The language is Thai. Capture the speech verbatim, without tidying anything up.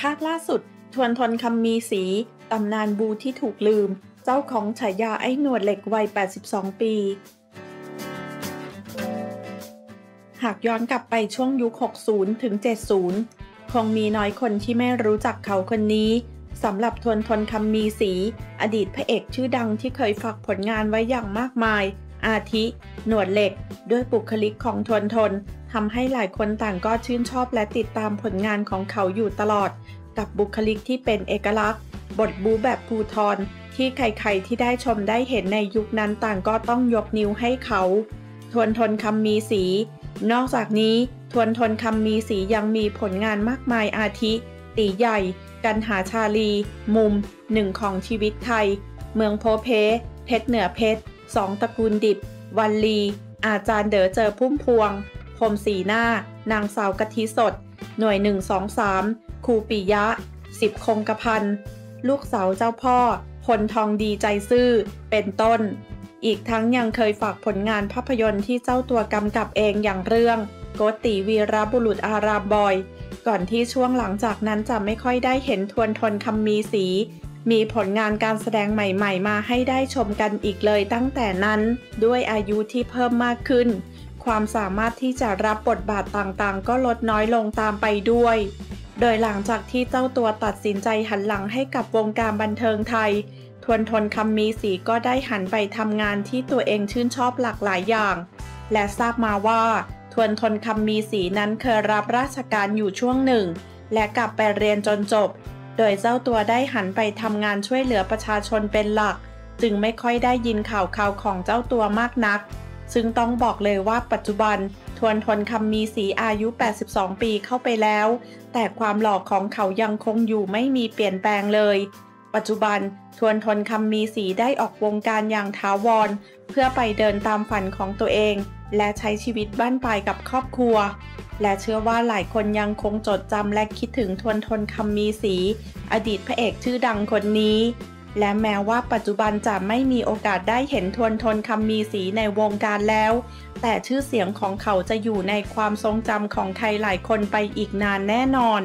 ภาคล่าสุดทวนทนคำมีศรีตำนานบูที่ถูกลืมเจ้าของฉายาไอ้หนวดเหล็กวัยแปดสิบสองปีหากย้อนกลับไปช่วงยุคหกสิบถึงเจ็ดสิบคงมีน้อยคนที่ไม่รู้จักเขาคนนี้สำหรับทวนทนคำมีศรีอดีตพระเอกชื่อดังที่เคยฝากผลงานไว้อย่างมากมายอาทิหนวดเหล็กด้วยบุคลิกของทวนทนทำให้หลายคนต่างก็ชื่นชอบและติดตามผลงานของเขาอยู่ตลอดกับบุคลิกที่เป็นเอกลักษณ์บทบู๊แบบภูธรที่ใครๆที่ได้ชมได้เห็นในยุคนั้นต่างก็ต้องยกนิ้วให้เขาทวนทนคำมีศรีนอกจากนี้ทวนทนคำมีศรียังมีผลงานมากมายอาทิตีใหญ่กันหาชาลีมุมหนึ่งของชีวิตไทยเมืองโพเพเพชรเหนือเพชรสองตระกูลดิบวันลีอาจารย์เด๋อเจอพุ่มพวงพรมสีหน้านางสาวกะทิสดหน่วยหนึ่งสองสามครูปิยะสิบคงกระพันลูกสาวเจ้าพ่อพลทองดีใจซื่อเป็นต้นอีกทั้งยังเคยฝากผลงานภาพยนตร์ที่เจ้าตัวกำกับเองอย่างเรื่องโกติวีรบุรุษอารามบอยก่อนที่ช่วงหลังจากนั้นจะไม่ค่อยได้เห็นทวนทนคำมีศรีมีผลงานการแสดงใหม่ๆมาให้ได้ชมกันอีกเลยตั้งแต่นั้นด้วยอายุที่เพิ่มมากขึ้นความสามารถที่จะรับบทบาทต่างๆก็ลดน้อยลงตามไปด้วยโดยหลังจากที่เจ้าตัวตัดสินใจหันหลังให้กับวงการบันเทิงไทยทวนทนคำมีศรีก็ได้หันไปทำงานที่ตัวเองชื่นชอบหลากหลายอย่างและทราบมาว่าทวนทนคำมีศรีนั้นเคยรับราชการอยู่ช่วงหนึ่งและกลับไปเรียนจนจบโดยเจ้าตัวได้หันไปทำงานช่วยเหลือประชาชนเป็นหลักจึงไม่ค่อยได้ยินข่าวข่าวของเจ้าตัวมากนักซึ่งต้องบอกเลยว่าปัจจุบันทวนทนคำมีศรีอายุแปดสิบสองปีเข้าไปแล้วแต่ความหล่อของเขายังคงอยู่ไม่มีเปลี่ยนแปลงเลยปัจจุบันทวนทนคำมีศรีได้ออกวงการอย่างถาวรเพื่อไปเดินตามฝันของตัวเองและใช้ชีวิตบ้านปลายกับครอบครัวและเชื่อว่าหลายคนยังคงจดจำและคิดถึงทวนทนคำมีศรีอดีตพระเอกชื่อดังคนนี้และแม้ว่าปัจจุบันจะไม่มีโอกาสได้เห็นทวนทนคำมีศรีในวงการแล้วแต่ชื่อเสียงของเขาจะอยู่ในความทรงจำของใครหลายคนไปอีกนานแน่นอน